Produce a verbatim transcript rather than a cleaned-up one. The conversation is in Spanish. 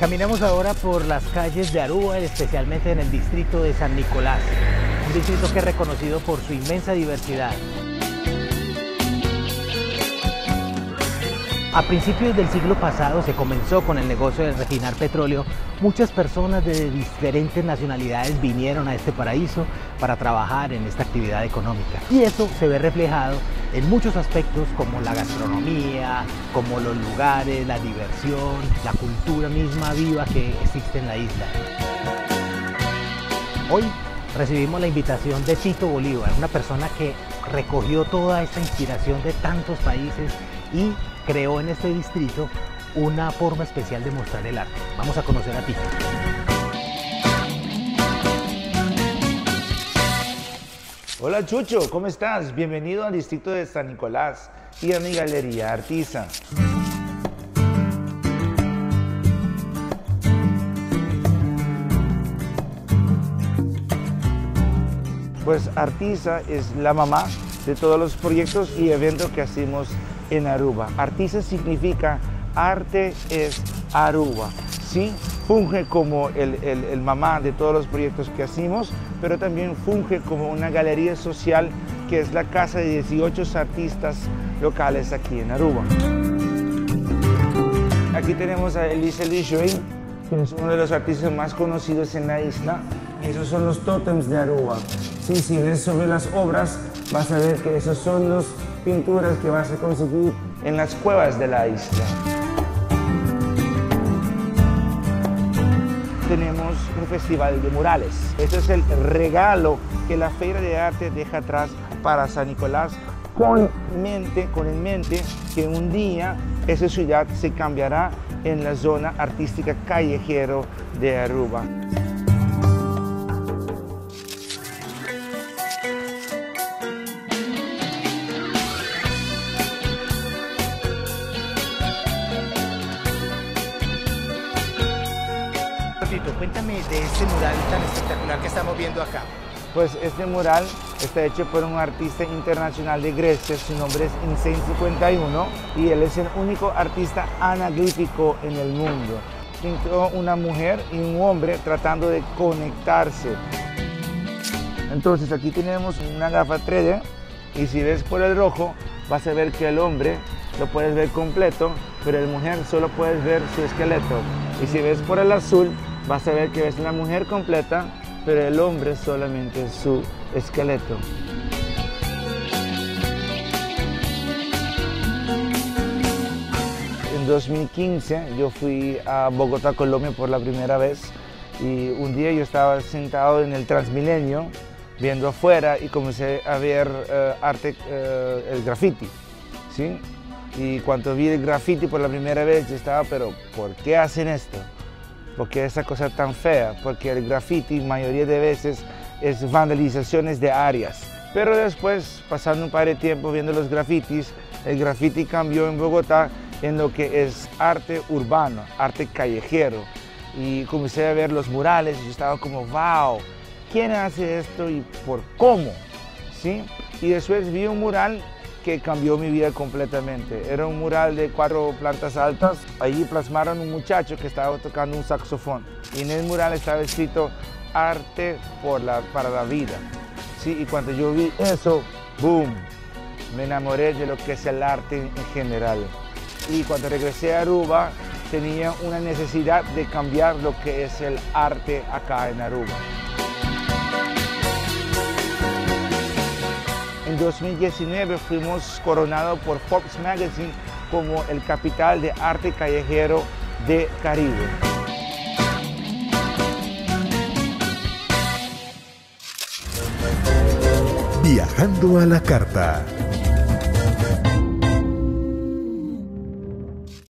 Caminamos ahora por las calles de Aruba, especialmente en el distrito de San Nicolás, un distrito que es reconocido por su inmensa diversidad. A principios del siglo pasado se comenzó con el negocio de refinar petróleo. Muchas personas de diferentes nacionalidades vinieron a este paraíso para trabajar en esta actividad económica. Y eso se ve reflejado en muchos aspectos como la gastronomía, como los lugares, la diversión, la cultura misma viva que existe en la isla. Hoy recibimos la invitación de Chito Bolívar, una persona que recogió toda esta inspiración de tantos países y creó en este distrito una forma especial de mostrar el arte. Vamos a conocer a Chito. Hola Chucho, ¿cómo estás? Bienvenido al distrito de San Nicolás y a mi galería Artisa. Pues Artisa es la mamá de todos los proyectos y eventos que hacemos en Aruba. Artisa significa arte es Aruba, ¿sí? Funge como el, el, el mamá de todos los proyectos que hacemos, pero también funge como una galería social que es la casa de dieciocho artistas locales aquí en Aruba. Aquí tenemos a Elisa Lichoy, que es uno de los artistas más conocidos en la isla. Esos son los tótems de Aruba. Sí, si ves sobre las obras, vas a ver que esos son los pinturas que vas a conseguir en las cuevas de la isla. Tenemos un festival de murales. Este es el regalo que la Feria de Arte deja atrás para San Nicolás, con mente, con en mente que un día esa ciudad se cambiará en la zona artística callejero de Aruba. Cuéntame de este mural tan espectacular que estamos viendo acá. Pues este mural está hecho por un artista internacional de Grecia, su nombre es Insane cincuenta y uno y él es el único artista anaglífico en el mundo. Pintó una mujer y un hombre tratando de conectarse. Entonces aquí tenemos una gafa tres D y si ves por el rojo vas a ver que el hombre lo puedes ver completo, pero el mujer solo puedes ver su esqueleto. Y si ves por el azul, vas a ver que es la mujer completa, pero el hombre solamente es su esqueleto. En dos mil quince yo fui a Bogotá, Colombia por la primera vez y un día yo estaba sentado en el Transmilenio viendo afuera y comencé a ver uh, arte, uh, el graffiti, ¿sí? Y cuando vi el graffiti por la primera vez yo estaba, pero ¿por qué hacen esto? ¿Por qué esa cosa tan fea? Porque el graffiti mayoría de veces es vandalizaciones de áreas. Pero después, pasando un par de tiempo viendo los grafitis, el graffiti cambió en Bogotá en lo que es arte urbano, arte callejero. Y comencé a ver los murales y yo estaba como, wow, ¿quién hace esto y por cómo? ¿Sí? Y después vi un mural que cambió mi vida completamente. Era un mural de cuatro plantas altas. Allí plasmaron un muchacho que estaba tocando un saxofón. Y en el mural estaba escrito arte por la, para la vida. ¿Sí? Y cuando yo vi eso, boom, me enamoré de lo que es el arte en general. Y cuando regresé a Aruba, tenía una necesidad de cambiar lo que es el arte acá en Aruba. En dos mil diecinueve fuimos coronados por Fox Magazine como el capital de arte callejero de Caribe. Viajando a la Carta.